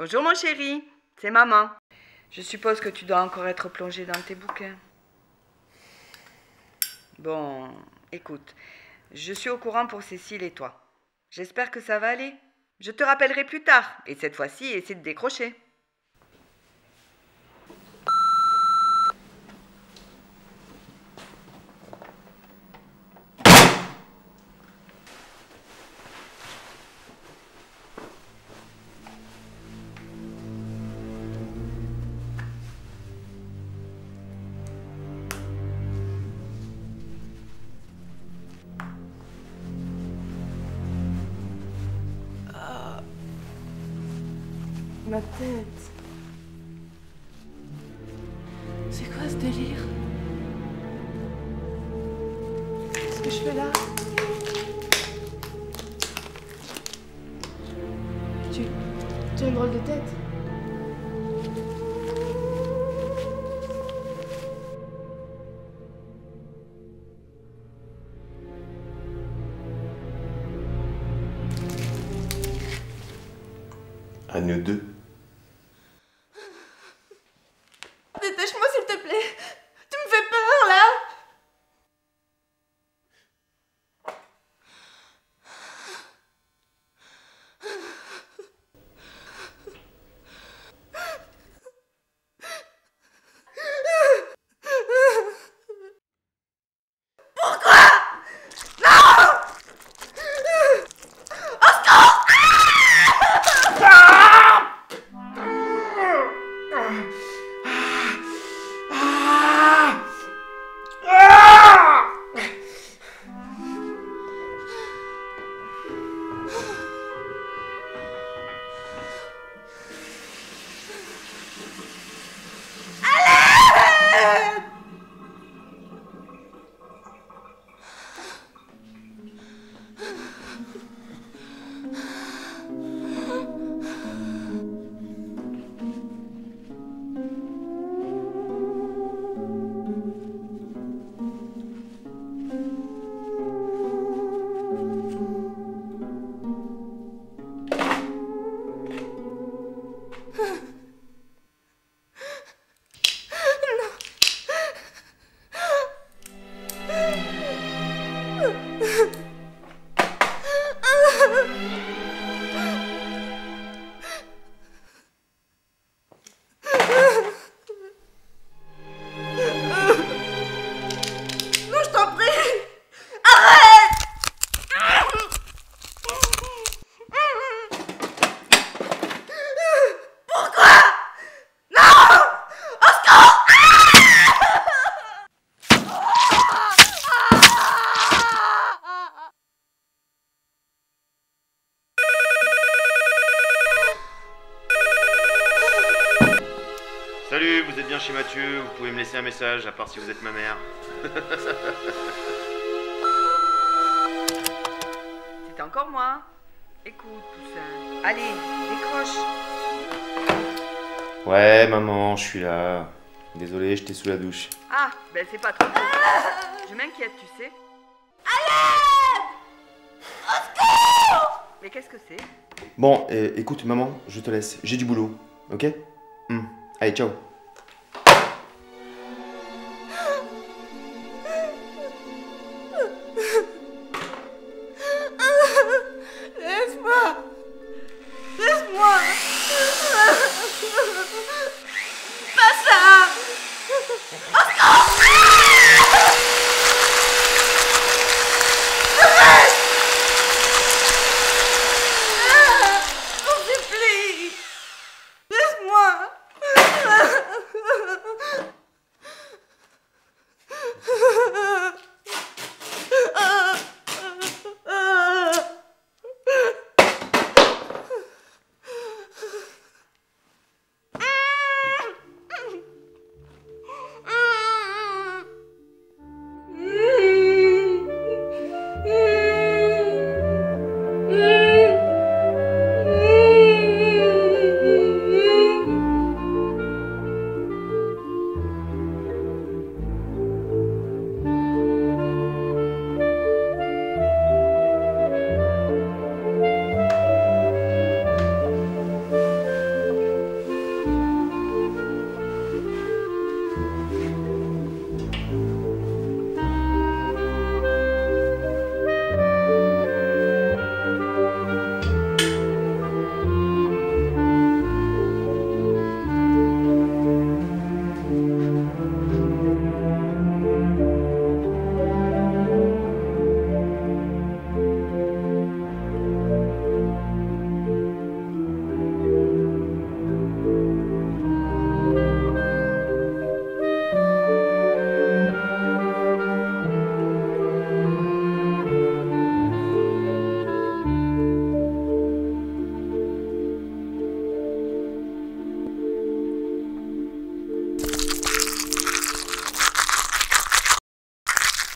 Bonjour mon chéri, c'est maman. Je suppose que tu dois encore être plongée dans tes bouquins. Bon, écoute, je suis au courant pour Cécile et toi. J'espère que ça va aller. Je te rappellerai plus tard, et cette fois-ci, essaie de décrocher. Ma tête. C'est quoi ce délire? Qu'est-ce que je fais là? Tu as une drôle de tête. À nous deux. Détache-moi, s'il te plaît. Tu me fais peur, là. Pourquoi? Non! Au secours! Salut, vous êtes bien chez Mathieu, vous pouvez me laisser un message, à part si vous êtes ma mère. C'est encore moi. Écoute, Poussin. Allez, décroche. Ouais, maman, je suis là. Désolé, j'étais sous la douche. Ah, ben c'est pas trop. Je m'inquiète, tu sais. Allez! Au secours! Mais qu'est-ce que c'est? Bon, écoute, maman, je te laisse. J'ai du boulot, ok? Allez, ciao.